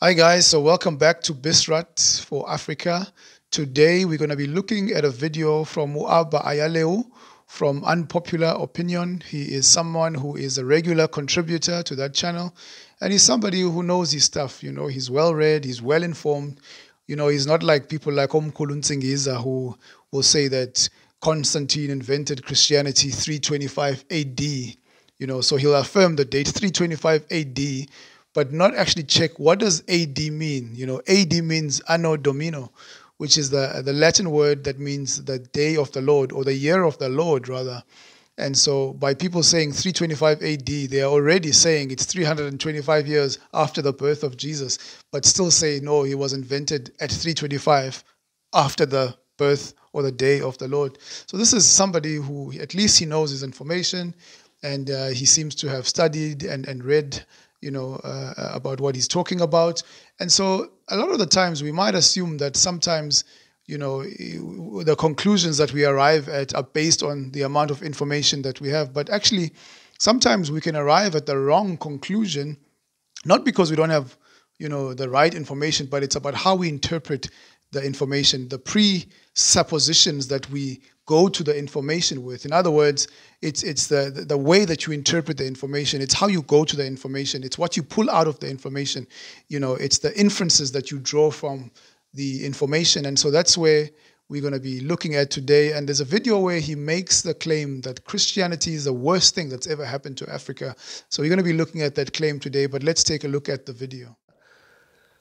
Hi guys, so welcome back to Bisrat for Africa. Today we're going to be looking at a video from Abba Ayalew from Unpopular Opinion. He is someone who is a regular contributor to that channel, and he's somebody who knows his stuff. You know, he's well-read, he's well-informed. You know, he's not like people like Omkulun Singiza who will say that Constantine invented Christianity 325 AD. You know, so he'll affirm the date 325 AD, but not actually check what does AD mean. You know, AD means Anno Domini, which is the Latin word that means the day of the Lord, or the year of the Lord, rather. And so by people saying 325 AD, they are already saying it's 325 years after the birth of Jesus, but still say, no, he was invented at 325 after the birth or the day of the Lord. So this is somebody who, at least he knows his information, and he seems to have studied and read, you know, about what he's talking about. And so a lot of the times we might assume that sometimes, you know, the conclusions that we arrive at are based on the amount of information that we have. But actually, sometimes we can arrive at the wrong conclusion, not because we don't have, you know, the right information, but it's about how we interpret the information, the presuppositions that we go to the information with. In other words, it's the way that you interpret the information. It's how you go to the information. It's what you pull out of the information. You know, it's the inferences that you draw from the information. And so that's where we're going to be looking at today. And there's a video where he makes the claim that Christianity is the worst thing that's ever happened to Africa. So we're going to be looking at that claim today, but let's take a look at the video.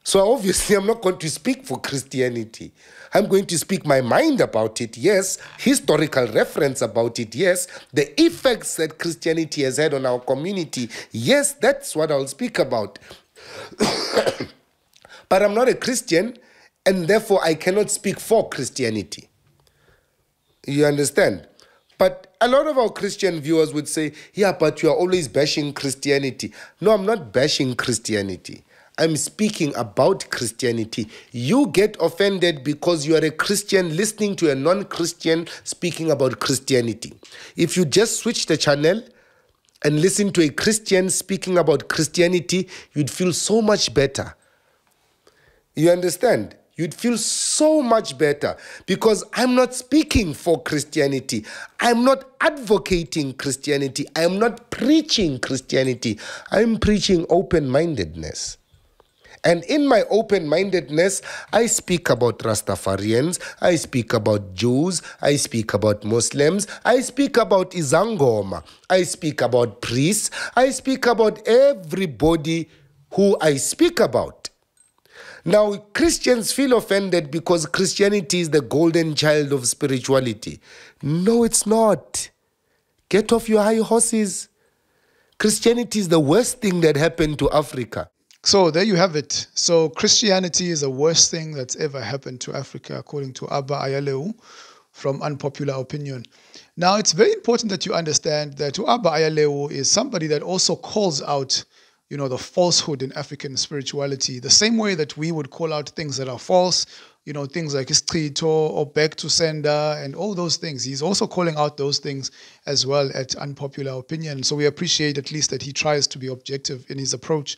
So obviously I'm not going to speak for Christianity. I'm going to speak my mind about it, yes. Historical reference about it, yes. The effects that Christianity has had on our community, yes, that's what I'll speak about. But I'm not a Christian, and therefore I cannot speak for Christianity. You understand? But a lot of our Christian viewers would say, yeah, but you are always bashing Christianity. No, I'm not bashing Christianity. I'm speaking about Christianity. You get offended because you are a Christian listening to a non-Christian speaking about Christianity. If you just switch the channel and listen to a Christian speaking about Christianity, you'd feel so much better. You understand? You'd feel so much better because I'm not speaking for Christianity. I'm not advocating Christianity. I'm not preaching Christianity. I'm preaching open-mindedness. And in my open-mindedness, I speak about Rastafarians, I speak about Jews, I speak about Muslims, I speak about Izangoma, I speak about priests, I speak about everybody who I speak about. Now, Christians feel offended because Christianity is the golden child of spirituality. No, it's not. Get off your high horses. Christianity is the worst thing that happened to Africa. So there you have it. So Christianity is the worst thing that's ever happened to Africa, according to Abba Ayalew from Unpopular Opinion. Now, it's very important that you understand that Abba Ayalew is somebody that also calls out, you know, the falsehood in African spirituality, the same way that we would call out things that are false, you know, things like Istrito or back to sender and all those things. He's also calling out those things as well at Unpopular Opinion. So we appreciate at least that he tries to be objective in his approach.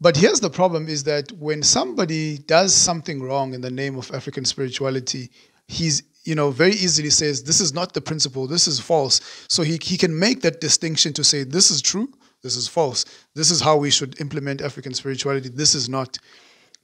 But here's the problem, is that when somebody does something wrong in the name of African spirituality, he's, you know, very easily says, this is not the principle, this is false. So he can make that distinction to say, this is true, this is false. This is how we should implement African spirituality, this is not.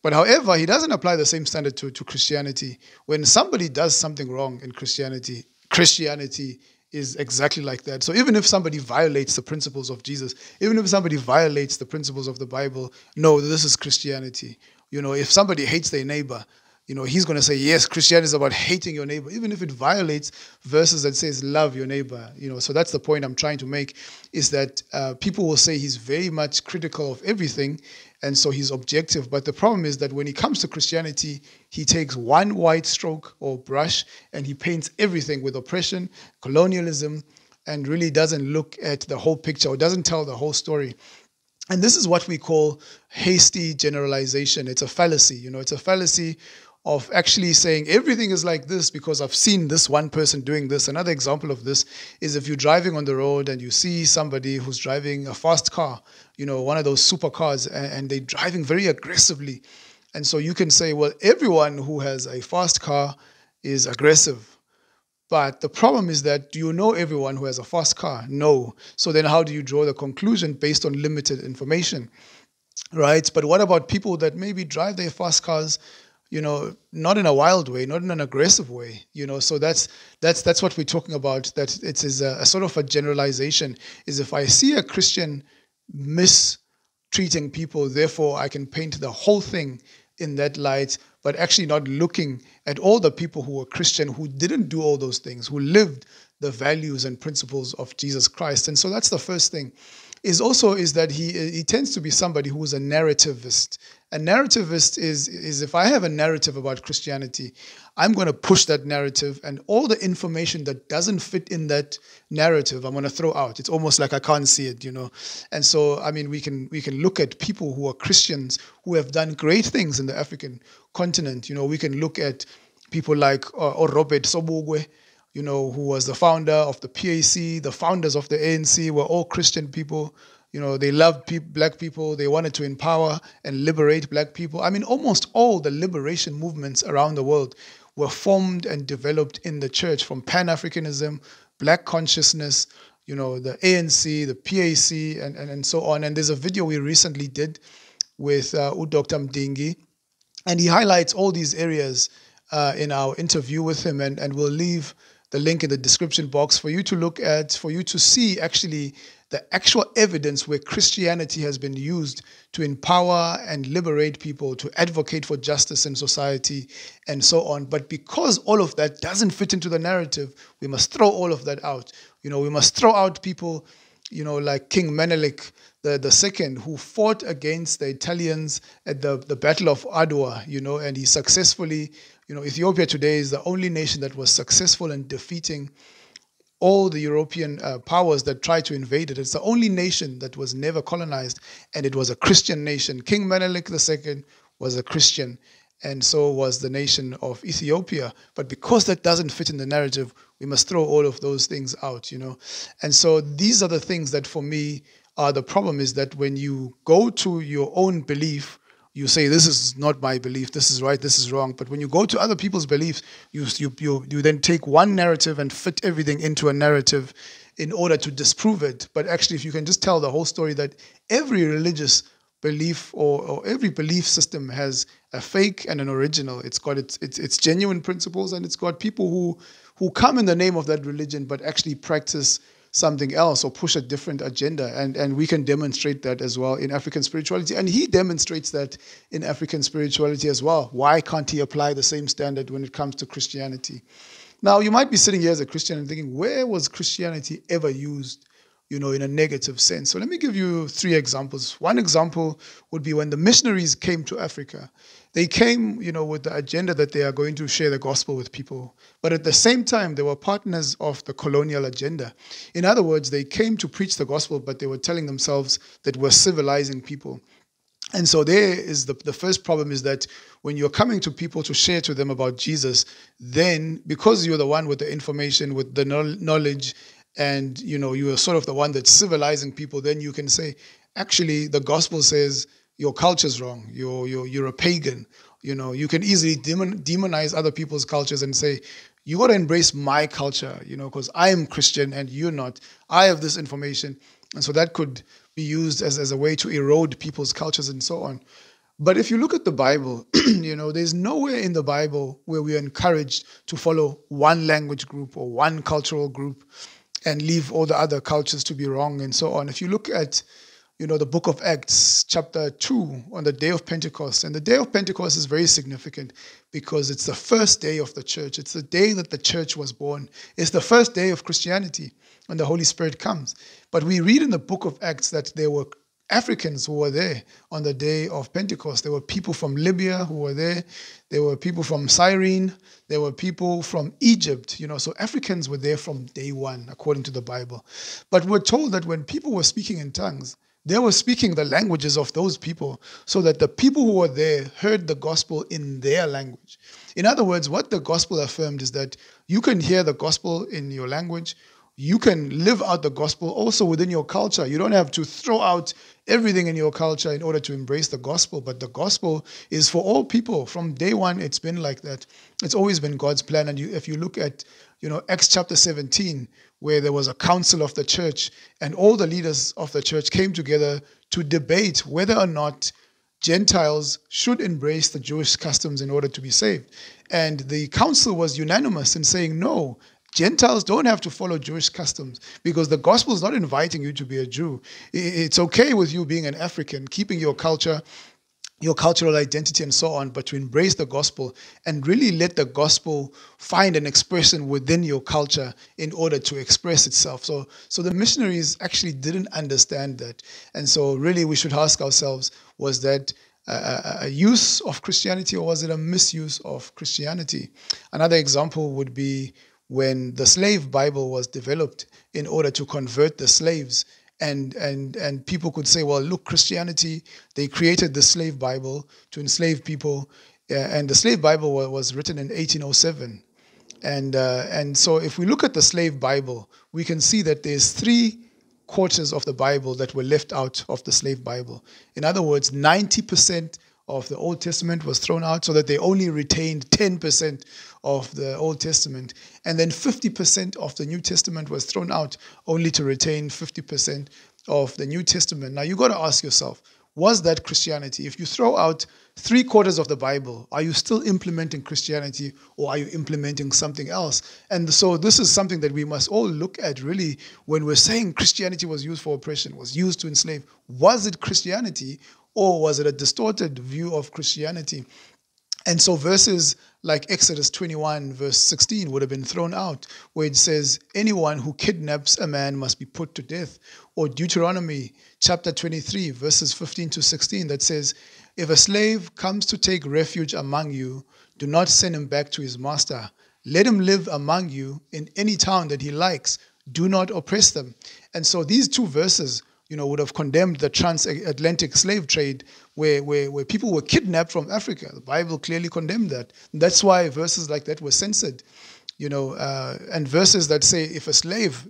But however, he doesn't apply the same standard to Christianity. When somebody does something wrong in Christianity, Christianity is exactly like that. So even if somebody violates the principles of Jesus, even if somebody violates the principles of the Bible, no, this is Christianity. You know, if somebody hates their neighbor, you know, he's going to say, yes, Christianity is about hating your neighbor, even if it violates verses that says love your neighbor. You know, so that's the point I'm trying to make, is that people will say he's very much critical of everything, and so he's objective. But the problem is that when it comes to Christianity, he takes one wide stroke or brush and he paints everything with oppression, colonialism, and really doesn't look at the whole picture or doesn't tell the whole story. And this is what we call hasty generalization. It's a fallacy. You know, it's a fallacy of actually saying everything is like this because I've seen this one person doing this. Another example of this is if you're driving on the road and you see somebody who's driving a fast car, you know, one of those supercars, and they're driving very aggressively. And so you can say, well, everyone who has a fast car is aggressive. But the problem is that, do you know everyone who has a fast car? No. So then how do you draw the conclusion based on limited information, right? But what about people that maybe drive their fast cars, you know, not in a wild way, not in an aggressive way, you know? So that's what we're talking about, that it is a sort of a generalization, is if I see a Christian mistreating people, therefore I can paint the whole thing in that light, but actually not looking at all the people who were Christian, who didn't do all those things, who lived the values and principles of Jesus Christ. And so that's the first thing. Is that he tends to be somebody who is a narrativist. A narrativist is if I have a narrative about Christianity, I'm going to push that narrative, and all the information that doesn't fit in that narrative, I'm going to throw out. It's almost like I can't see it, you know. And so, I mean, we can look at people who are Christians who have done great things in the African continent. You know, we can look at people like Robert Sobukwe, you know, who was the founder of the PAC. The founders of the ANC were all Christian people. You know, they loved black people. They wanted to empower and liberate black people. I mean, almost all the liberation movements around the world were formed and developed in the church, from Pan-Africanism, black consciousness, you know, the ANC, the PAC, and so on. And there's a video we recently did with Dr. Mdingi, and he highlights all these areas in our interview with him, and we'll leave the link in the description box for you to look at, for you to see actually the actual evidence where Christianity has been used to empower and liberate people, to advocate for justice in society, and so on. But because all of that doesn't fit into the narrative, we must throw all of that out. You know, we must throw out people, you know, like King Menelik II, who fought against the Italians at the Battle of Adwa, you know, and he successfully, you know, Ethiopia today is the only nation that was successful in defeating all the European powers that tried to invade it. It's the only nation that was never colonized, and it was a Christian nation. King Menelik II was a Christian, and so was the nation of Ethiopia. But because that doesn't fit in the narrative, we must throw all of those things out, you know. And so these are the things that for me are the problem, is that when you go to your own belief, you say, this is not my belief, this is right, this is wrong. But when you go to other people's beliefs, you then take one narrative and fit everything into a narrative in order to disprove it. But actually, if you can just tell the whole story, that every religious belief or every belief system has a fake and an original. It's got its genuine principles, and it's got people who come in the name of that religion but actually practice something else or push a different agenda. And we can demonstrate that as well in African spirituality. And he demonstrates that in African spirituality as well. Why can't he apply the same standard when it comes to Christianity? Now, you might be sitting here as a Christian and thinking, where was Christianity ever used, you know, in a negative sense? So let me give you three examples. One example would be when the missionaries came to Africa. They came, you know, with the agenda that they are going to share the gospel with people. But at the same time, they were partners of the colonial agenda. In other words, they came to preach the gospel, but they were telling themselves that we're civilizing people. And so there is the first problem, is that when you're coming to people to share to them about Jesus, then because you're the one with the information, with the knowledge, and, you know, you are sort of the one that's civilizing people, then you can say, actually, the gospel says your culture's wrong. You're a pagan. You know, you can easily demonize other people's cultures and say, you got to embrace my culture, you know, because I am Christian and you're not. I have this information. And so that could be used as a way to erode people's cultures and so on. But if you look at the Bible, you know, there's nowhere in the Bible where we are encouraged to follow one language group or one cultural group and leave all the other cultures to be wrong and so on. If you look at, you know, the book of Acts, chapter 2, on the day of Pentecost, and the day of Pentecost is very significant because it's the first day of the church. It's the day that the church was born. It's the first day of Christianity when the Holy Spirit comes. But we read in the book of Acts that there were Africans who were there on the day of Pentecost. There were people from Libya who were there. There were people from Cyrene. There were people from Egypt, you know. So Africans were there from day one, according to the Bible. But we're told that when people were speaking in tongues, They were speaking the languages of those people so that the people who were there heard the gospel in their language. In other words, what the gospel affirmed is that you can hear the gospel in your language. You can live out the gospel also within your culture. You don't have to throw out everything in your culture in order to embrace the gospel. But the gospel is for all people. From day one, it's been like that. It's always been God's plan. And if you look at, Acts chapter 17, where there was a council of the church, and all the leaders of the church came together to debate whether or not Gentiles should embrace the Jewish customs in order to be saved. And the council was unanimous in saying, no, Gentiles don't have to follow Jewish customs because the gospel is not inviting you to be a Jew. It's okay with you being an African, keeping your culture, your cultural identity and so on, but to embrace the gospel and really let the gospel find an expression within your culture in order to express itself. So the missionaries actually didn't understand that. And so really we should ask ourselves, was that a use of Christianity or was it a misuse of Christianity? Another example would be when the Slave Bible was developed in order to convert the slaves. And people could say, well, look, Christianity, they created the Slave Bible to enslave people. And the Slave Bible was written in 1807. And so if we look at the Slave Bible, we can see that there's 3 quarters of the Bible that were left out of the Slave Bible. In other words, 90% of the Old Testament was thrown out so that they only retained 10% of the Old Testament. And then 50% of the New Testament was thrown out only to retain 50% of the New Testament. Now, you got to ask yourself, was that Christianity? If you throw out 3 quarters of the Bible, are you still implementing Christianity or are you implementing something else? And so this is something that we must all look at really when we're saying Christianity was used for oppression, was used to enslave. Was it Christianity? Or was it a distorted view of Christianity? And so verses like Exodus 21, verse 16 would have been thrown out, where it says, anyone who kidnaps a man must be put to death. Or Deuteronomy chapter 23, verses 15 to 16, that says, if a slave comes to take refuge among you, do not send him back to his master. Let him live among you in any town that he likes. Do not oppress them. And so these two verses would have condemned the transatlantic slave trade where people were kidnapped from Africa. The Bible clearly condemned that. And that's why verses like that were censored, and verses that say if a slave,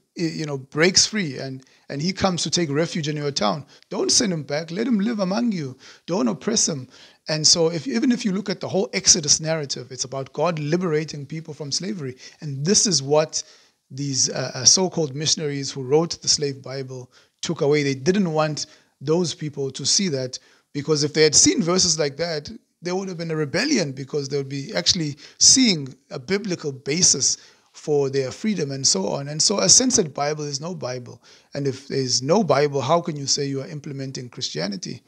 breaks free and he comes to take refuge in your town, don't send him back, let him live among you, don't oppress him. And so even if you look at the whole Exodus narrative, it's about God liberating people from slavery. And this is what these so-called missionaries who wrote the Slave Bible took away. They didn't want those people to see that, because if they had seen verses like that, there would have been a rebellion, because they would be actually seeing a biblical basis for their freedom and so on. And so a censored Bible is no Bible. And if there's no Bible, how can you say you are implementing Christianity?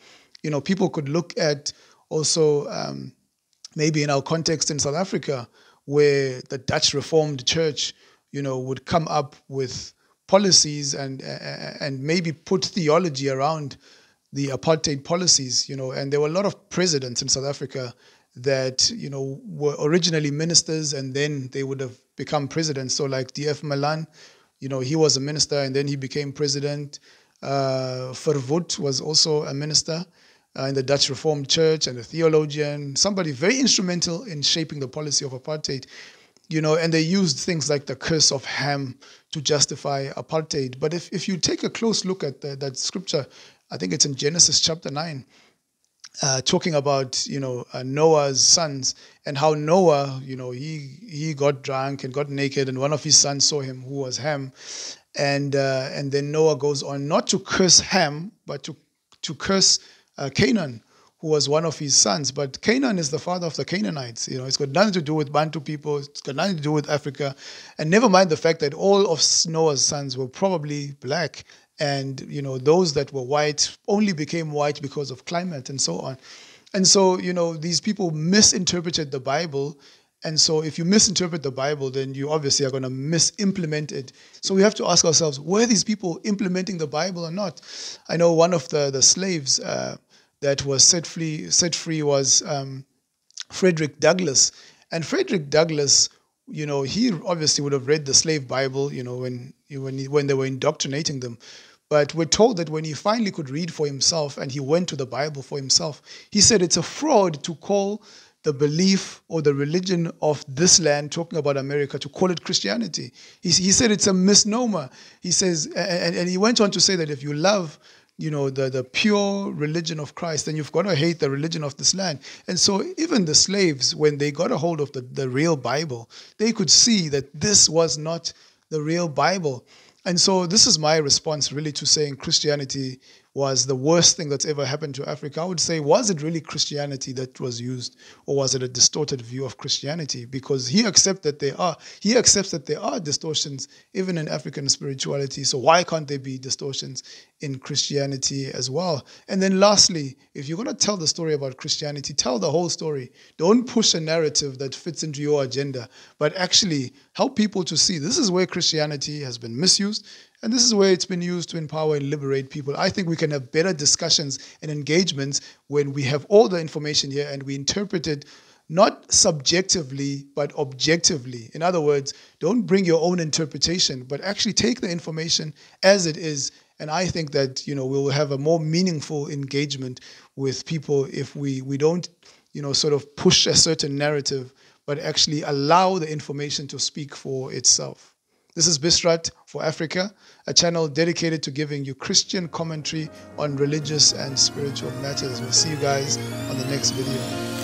People could look at also maybe in our context in South Africa, where the Dutch Reformed Church, would come up with policies and maybe put theology around the apartheid policies, and there were a lot of presidents in South Africa that, were originally ministers and then they would have become presidents. So like D.F. Malan, he was a minister and then he became president. Verwoerd was also a minister in the Dutch Reformed Church and a theologian, somebody very instrumental in shaping the policy of apartheid. And they used things like the curse of Ham to justify apartheid. But if you take a close look at that scripture, I think it's in Genesis chapter 9, talking about, Noah's sons and how Noah, he got drunk and got naked and one of his sons saw him, who was Ham. And then Noah goes on not to curse Ham, but to curse Canaan, who was one of his sons. But Canaan is the father of the Canaanites. It's got nothing to do with Bantu people. It's got nothing to do with Africa. And never mind the fact that all of Noah's sons were probably black. And, those that were white only became white because of climate and so on. And so, these people misinterpreted the Bible. And so if you misinterpret the Bible, then you obviously are going to misimplement it. So we have to ask ourselves, were these people implementing the Bible or not? I know one of the slaves that was set free was Frederick Douglass. And Frederick Douglass, he obviously would have read the Slave Bible, when they were indoctrinating them. But we're told that when he finally could read for himself and he went to the Bible for himself, he said it's a fraud to call the belief or the religion of this land, talking about America, to call it Christianity. He said it's a misnomer. He says, and he went on to say that if you love, the pure religion of Christ, then you've got to hate the religion of this land. And so even the slaves, when they got a hold of the real Bible, they could see that this was not the real Bible. And so this is my response really to saying Christianity was the worst thing that's ever happened to Africa. I would say, was it really Christianity that was used, or was it a distorted view of Christianity? Because he accepts that there are distortions even in African spirituality. So why can't there be distortions in Christianity as well? And then lastly, if you're going to tell the story about Christianity, tell the whole story. Don't push a narrative that fits into your agenda, but actually help people to see this is where Christianity has been misused. And this is where it's been used to empower and liberate people. I think we can have better discussions and engagements when we have all the information here and we interpret it not subjectively, but objectively. In other words, don't bring your own interpretation, but actually take the information as it is. And I think that, we'll have a more meaningful engagement with people if we don't, sort of push a certain narrative, but actually allow the information to speak for itself. This is Bisrat for Africa, a channel dedicated to giving you Christian commentary on religious and spiritual matters. We'll see you guys on the next video.